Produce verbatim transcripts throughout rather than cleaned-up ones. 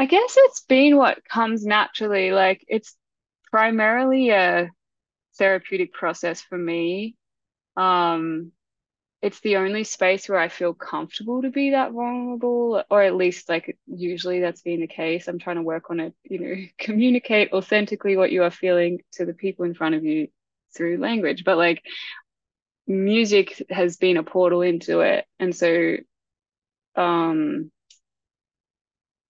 I guess it's been what comes naturally. Like, it's primarily a therapeutic process for me. Um, It's the only space where I feel comfortable to be that vulnerable, or at least, like, usually that's been the case. I'm trying to work on it, you know, communicate authentically what you are feeling to the people in front of you through language. But like, music has been a portal into it. And so um,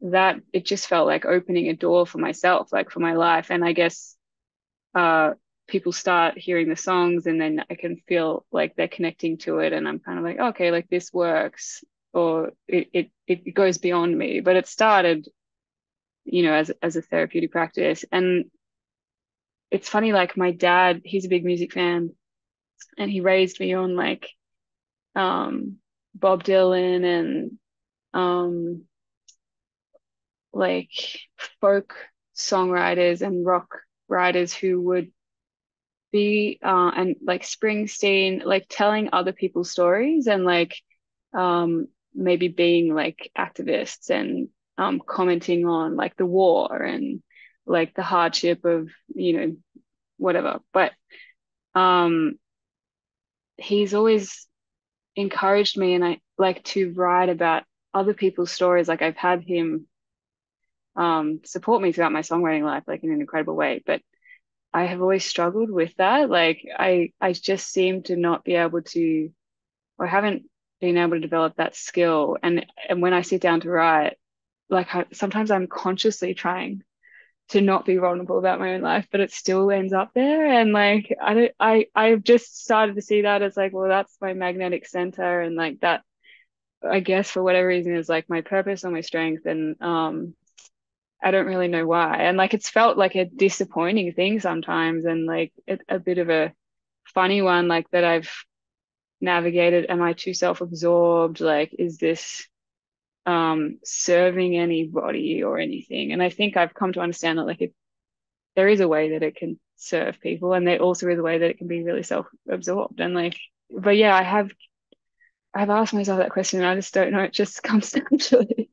that it just felt like opening a door for myself, like for my life. And I guess uh, people start hearing the songs, and then I can feel like they're connecting to it, and I'm kind of like, okay, like this works, or it it, it goes beyond me. But it started, you know, as as a therapeutic practice. And it's funny, like my dad, he's a big music fan, and he raised me on like um Bob Dylan and um like folk songwriters and rock writers who would be uh and like Springsteen, like telling other people's stories, and like um maybe being like activists and um commenting on like the war and like the hardship of, you know, whatever. But um he's always encouraged me, and I like to write about other people's stories. Like, I've had him um support me throughout my songwriting life, like in an incredible way. But I have always struggled with that. Like I, I just seem to not be able to, or haven't been able to develop that skill. And and when I sit down to write, like I, sometimes I'm consciously trying to not be vulnerable about my own life, but it still ends up there. And like I don't, I, I've just started to see that as like, well, that's my magnetic center, and like that, I guess, for whatever reason, is like my purpose or my strength. And um, I don't really know why. And like, it's felt like a disappointing thing sometimes, and like it, a bit of a funny one, like that I've navigated. Am I too self-absorbed? Like, is this um, serving anybody or anything? And I think I've come to understand that like it, there is a way that it can serve people, and there also is a way that it can be really self-absorbed. And like, but yeah, I have, I've asked myself that question, and I just don't know. It just comes naturally.